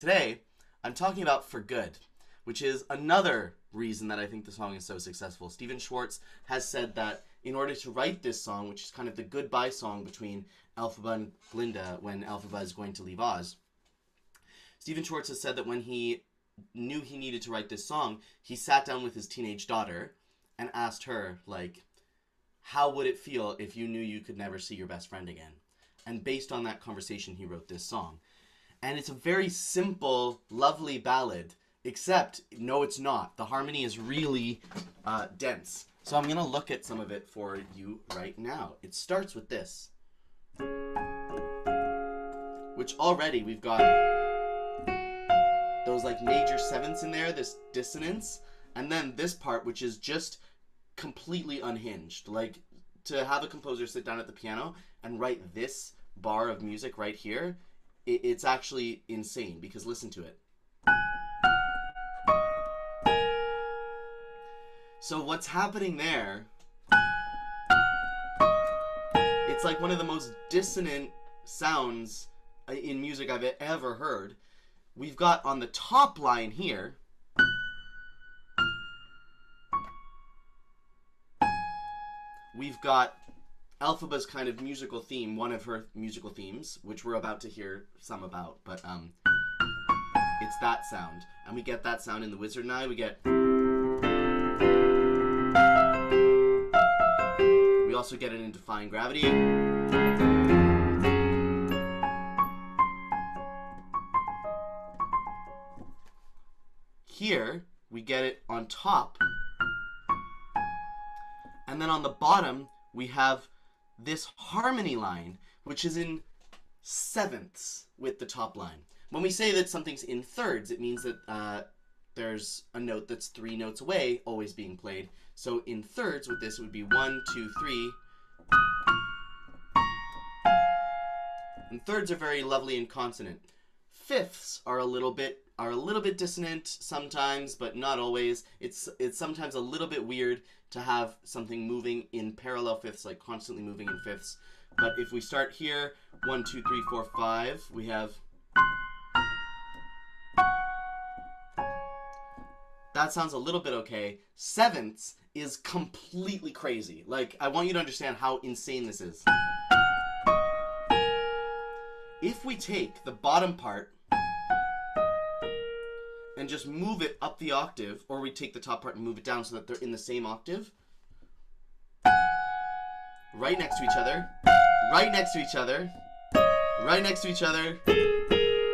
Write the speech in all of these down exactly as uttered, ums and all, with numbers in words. Today, I'm talking about For Good, which is another reason that I think the song is so successful. Stephen Schwartz has said that in order to write this song, which is kind of the goodbye song between Elphaba and Glinda when Elphaba is going to leave Oz, Stephen Schwartz has said that when he knew he needed to write this song, he sat down with his teenage daughter and asked her, like, how would it feel if you knew you could never see your best friend again? And based on that conversation, he wrote this song. And it's a very simple, lovely ballad, except, no, it's not. The harmony is really uh, dense. So I'm going to look at some of it for you right now. It starts with this, which already we've got those like major sevenths in there, this dissonance, and then this part, which is just completely unhinged. Like, to have a composer sit down at the piano and write this bar of music right here, it's actually insane, because listen to it. So what's happening there, it's like one of the most dissonant sounds in music I've ever heard. We've got on the top line here, we've got Elphaba's kind of musical theme, one of her musical themes, which we're about to hear some about, but um, it's that sound. And we get that sound in The Wizard and I. We get... We also get it in Defying Gravity. Here, we get it on top. And then on the bottom, we have this harmony line, which is in sevenths with the top line. When we say that something's in thirds, it means that uh, there's a note that's three notes away, always being played. So in thirds with this, it would be one, two, three. And thirds are very lovely and consonant. Fifths are a little bit are a little bit dissonant sometimes, but not always. It's it's sometimes a little bit weird to have something moving in parallel fifths, like constantly moving in fifths. But if we start here, one, two, three, four, five, we have... That sounds a little bit okay. Sevenths is completely crazy. Like, I want you to understand how insane this is. If we take the bottom part and just move it up the octave, or we take the top part and move it down so that they're in the same octave, right next to each other, right next to each other, right next to each other,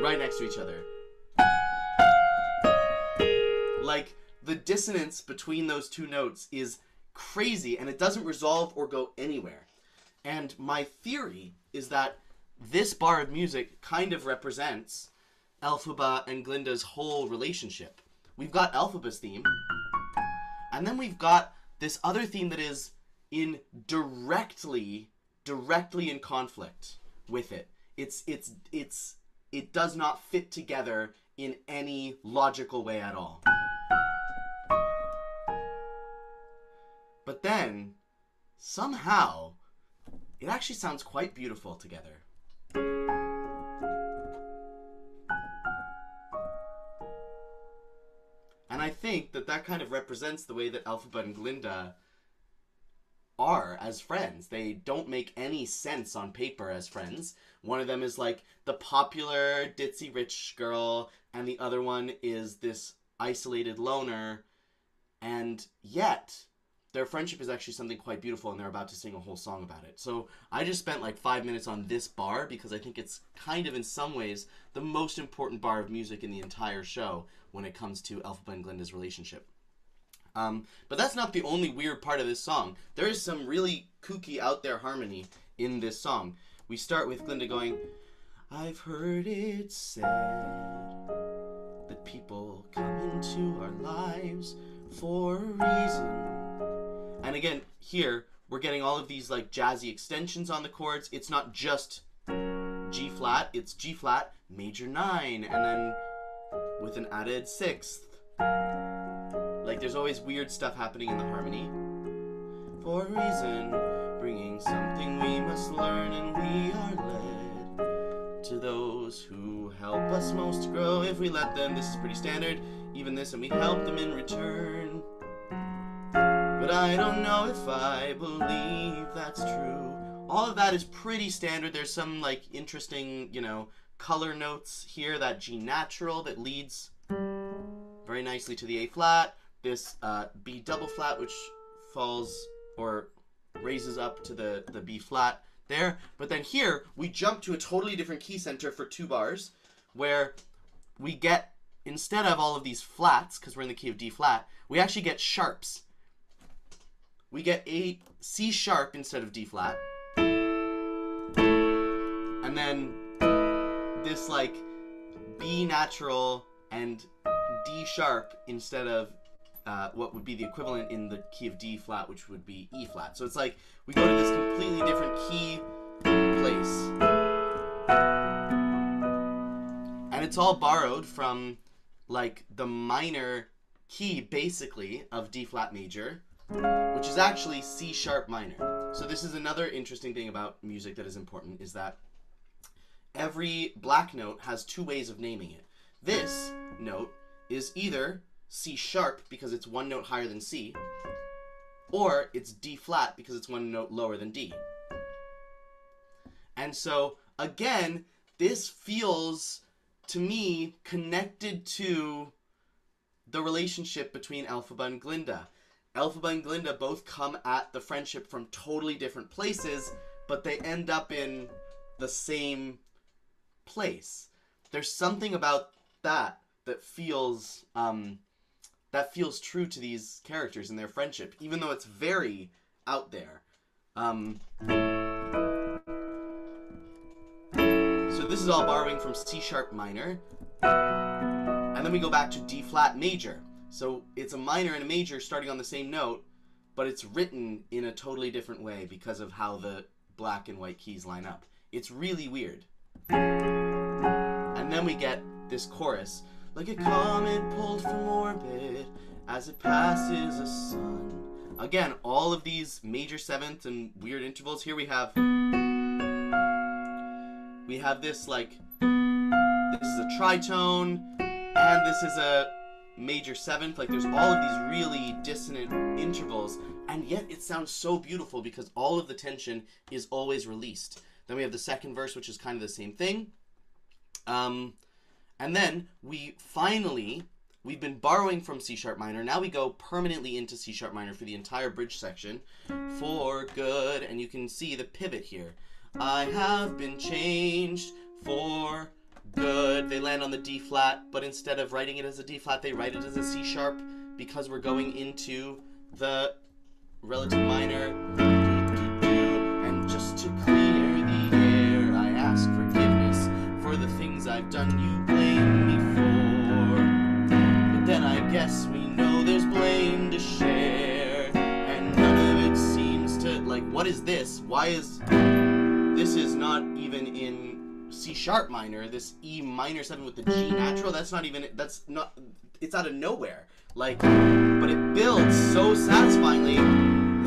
right next to each other. Like, the dissonance between those two notes is crazy, and it doesn't resolve or go anywhere. And my theory is that this bar of music kind of represents Elphaba and Glinda's whole relationship. We've got Elphaba's theme, and then we've got this other theme that is in directly, directly in conflict with it. It's, it's, it's, it does not fit together in any logical way at all. But then, somehow, it actually sounds quite beautiful together. And I think that that kind of represents the way that Elphaba and Glinda are as friends. They don't make any sense on paper as friends. One of them is like the popular ditzy rich girl, and the other one is this isolated loner. And yet, their friendship is actually something quite beautiful, and they're about to sing a whole song about it. So I just spent like five minutes on this bar because I think it's kind of, in some ways, the most important bar of music in the entire show when it comes to Elphaba and Glinda's relationship. Um, but that's not the only weird part of this song. There is some really kooky out there harmony in this song. We start with Glinda going, I've heard it said that people come into our lives for a reason. And again, here, we're getting all of these like jazzy extensions on the chords. It's not just G-flat, it's G-flat, major nine, and then with an added sixth. Like, there's always weird stuff happening in the harmony. For a reason, bringing something we must learn and we are led. to those who help us most grow if we let them. This is pretty standard, even this, and we help them in return. But I don't know if I believe that's true. All of that is pretty standard. There's some, like, interesting, you know, color notes here. That G natural that leads very nicely to the A flat. This uh, B double flat, which falls or raises up to the, the B flat there. But then here, we jump to a totally different key center for two bars, where we get, instead of all of these flats, because we're in the key of D flat, we actually get sharps. We get a C sharp instead of D flat. And then this, like, B natural and D sharp instead of uh, what would be the equivalent in the key of D flat, which would be E flat. So it's like we go to this completely different key place. And it's all borrowed from, like, the minor key, basically, of D flat major, which is actually C sharp minor. So this is another interesting thing about music that is important, is that every black note has two ways of naming it. This note is either C sharp because it's one note higher than C, or it's D flat because it's one note lower than D. And so again, this feels to me connected to the relationship between Elphaba and Glinda. Elphaba and Glinda both come at the friendship from totally different places, but they end up in the same place. There's something about that that feels um, that feels true to these characters and their friendship, even though it's very out there. Um, so this is all borrowing from C sharp minor, and then we go back to D flat major. So it's a minor and a major starting on the same note, but it's written in a totally different way because of how the black and white keys line up. It's really weird. And then we get this chorus. Like a comet pulled from orbit as it passes a sun. Again, all of these major sevenths and weird intervals. Here we have... We have this, like... This is a tritone, and this is a... major seventh. Like, there's all of these really dissonant intervals, and yet it sounds so beautiful because all of the tension is always released. Then we have the second verse, which is kind of the same thing, um and then we finally, we've been borrowing from C sharp minor, now we go permanently into C sharp minor for the entire bridge section, for good. And you can see the pivot here. I have been changed for good. They land on the D flat, but instead of writing it as a D flat, they write it as a C sharp because we're going into the relative minor. And just to clear the air, I ask forgiveness for the things I've done you blame me for. But then I guess we know there's blame to share, and none of it seems to, like, what is this? Why is this is not even in C sharp minor, this E minor seven with the G natural, that's not even, that's not, it's out of nowhere. Like, but it builds so satisfyingly.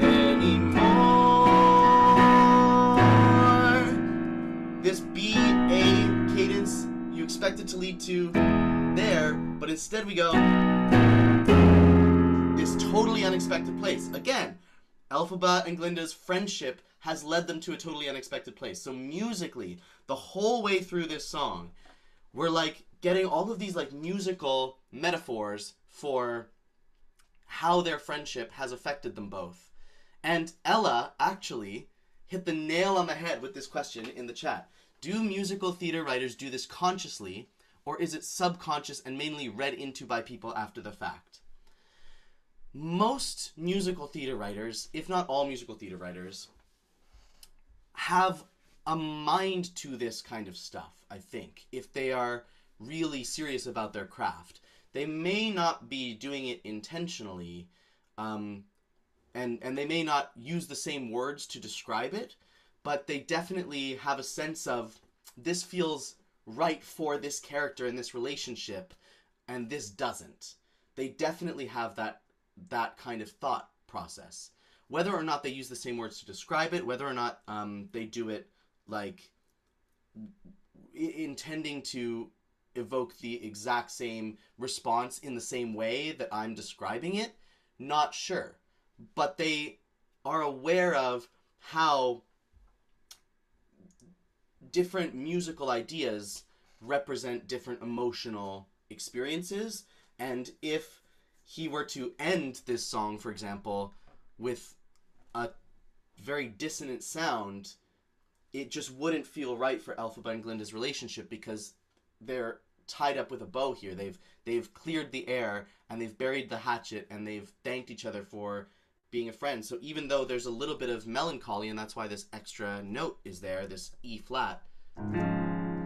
Anymore. This B, A cadence, you expect it to lead to there, but instead we go this totally unexpected place. Again, Elphaba and Glinda's friendship has led them to a totally unexpected place. So musically, the whole way through this song, we're like getting all of these like musical metaphors for how their friendship has affected them both. And Ella actually hit the nail on the head with this question in the chat. Do musical theater writers do this consciously, or is it subconscious and mainly read into by people after the fact? Most musical theater writers, if not all musical theater writers, have a mind to this kind of stuff, I think, if they are really serious about their craft. They may not be doing it intentionally, um, and, and they may not use the same words to describe it, but they definitely have a sense of, this feels right for this character and this relationship, and this doesn't. They definitely have that, that kind of thought process. Whether or not they use the same words to describe it, whether or not um, they do it, like, intending to evoke the exact same response in the same way that I'm describing it? Not sure. But they are aware of how different musical ideas represent different emotional experiences. And if he were to end this song, for example, with a very dissonant sound, it just wouldn't feel right for Elphaba and Glinda's relationship, because they're tied up with a bow here. They've they've cleared the air, and they've buried the hatchet, and they've thanked each other for being a friend. So even though there's a little bit of melancholy, and that's why this extra note is there, this E flat,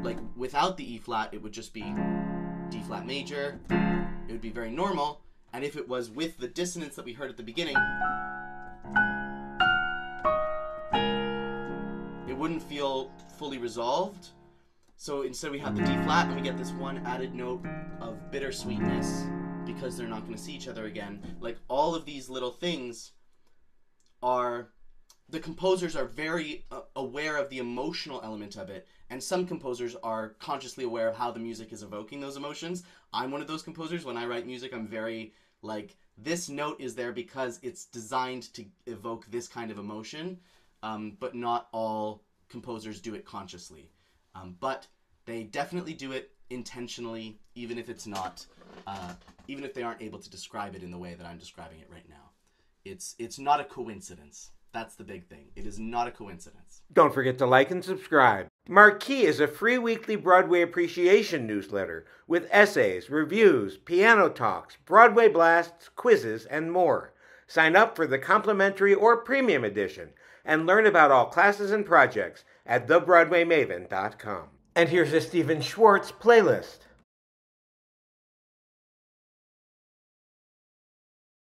like without the E flat, it would just be D flat major. It would be very normal. And if it was with the dissonance that we heard at the beginning, it wouldn't feel fully resolved. So instead we have the D flat, and we get this one added note of bittersweetness because they're not going to see each other again. Like, all of these little things are, the composers are very uh, aware of the emotional element of it. And some composers are consciously aware of how the music is evoking those emotions. I'm one of those composers. When I write music, I'm very like, this note is there because it's designed to evoke this kind of emotion. Um, but not all composers do it consciously. Um, but they definitely do it intentionally, even if it's not, uh, even if they aren't able to describe it in the way that I'm describing it right now. It's, it's not a coincidence. That's the big thing. It is not a coincidence. Don't forget to like and subscribe. Marquee is a free weekly Broadway appreciation newsletter with essays, reviews, piano talks, Broadway blasts, quizzes, and more. Sign up for the complimentary or premium edition and learn about all classes and projects at the broadway maven dot com. And here's a Stephen Schwartz playlist.